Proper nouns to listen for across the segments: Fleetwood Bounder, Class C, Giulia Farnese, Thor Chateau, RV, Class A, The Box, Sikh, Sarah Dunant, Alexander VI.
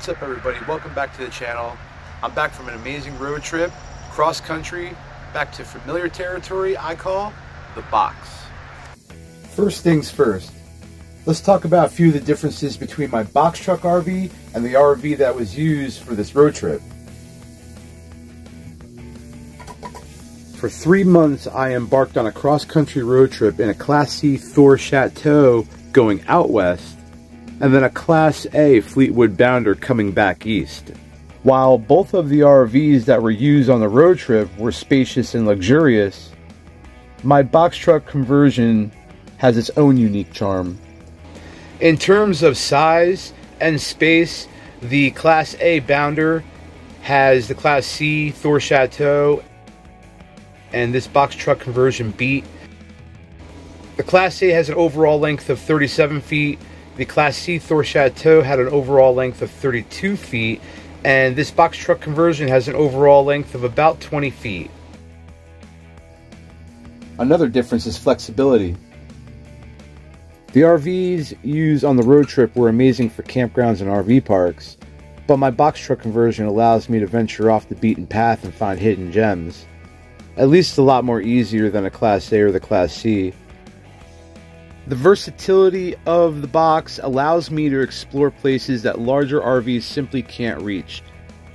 What's up, everybody? Welcome back to the channel. I'm back from an amazing road trip, cross country, back to familiar territory I call the box. First things first, let's talk about a few of the differences between my box truck RV and the RV that was used for this road trip. For 3 months, I embarked on a cross-country road trip in a Class C Thor Chateau going out west, and then a Class A Fleetwood Bounder coming back east. While both of the RVs that were used on the road trip were spacious and luxurious, my box truck conversion has its own unique charm. In terms of size and space, the Class A Bounder has the Class C Thor Chateau and this box truck conversion beat. The Class A has an overall length of 37 feet. The Class C Thor Chateau had an overall length of 32 feet. And this box truck conversion has an overall length of about 20 feet. Another difference is flexibility. The RVs used on the road trip were amazing for campgrounds and RV parks, but my box truck conversion allows me to venture off the beaten path and find hidden gems. At least a lot more easier than a Class A or the Class C. The versatility of the box allows me to explore places that larger RVs simply can't reach.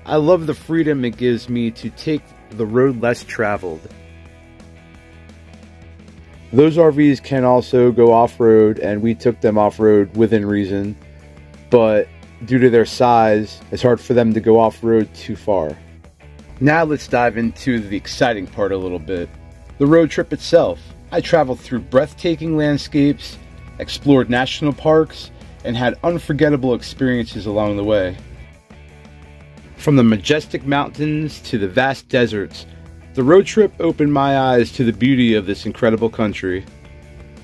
I love the freedom it gives me to take the road less traveled. Those RVs can also go off-road, and we took them off-road within reason, but due to their size, it's hard for them to go off-road too far. Now let's dive into the exciting part a little bit. The road trip itself. I traveled through breathtaking landscapes, explored national parks, and had unforgettable experiences along the way. From the majestic mountains to the vast deserts, the road trip opened my eyes to the beauty of this incredible country.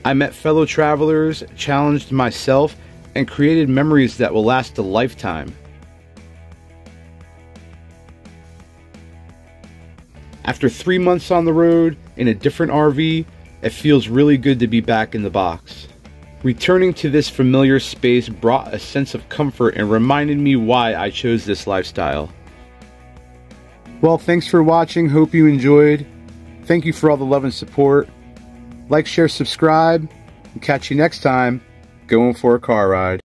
I met fellow travelers, challenged myself, and created memories that will last a lifetime. After 3 months on the road in a different RV, it feels really good to be back in the box. Returning to this familiar space brought a sense of comfort and reminded me why I chose this lifestyle. Well, thanks for watching. Hope you enjoyed. Thank you for all the love and support. Like, share, subscribe, and catch you next time going for a car ride.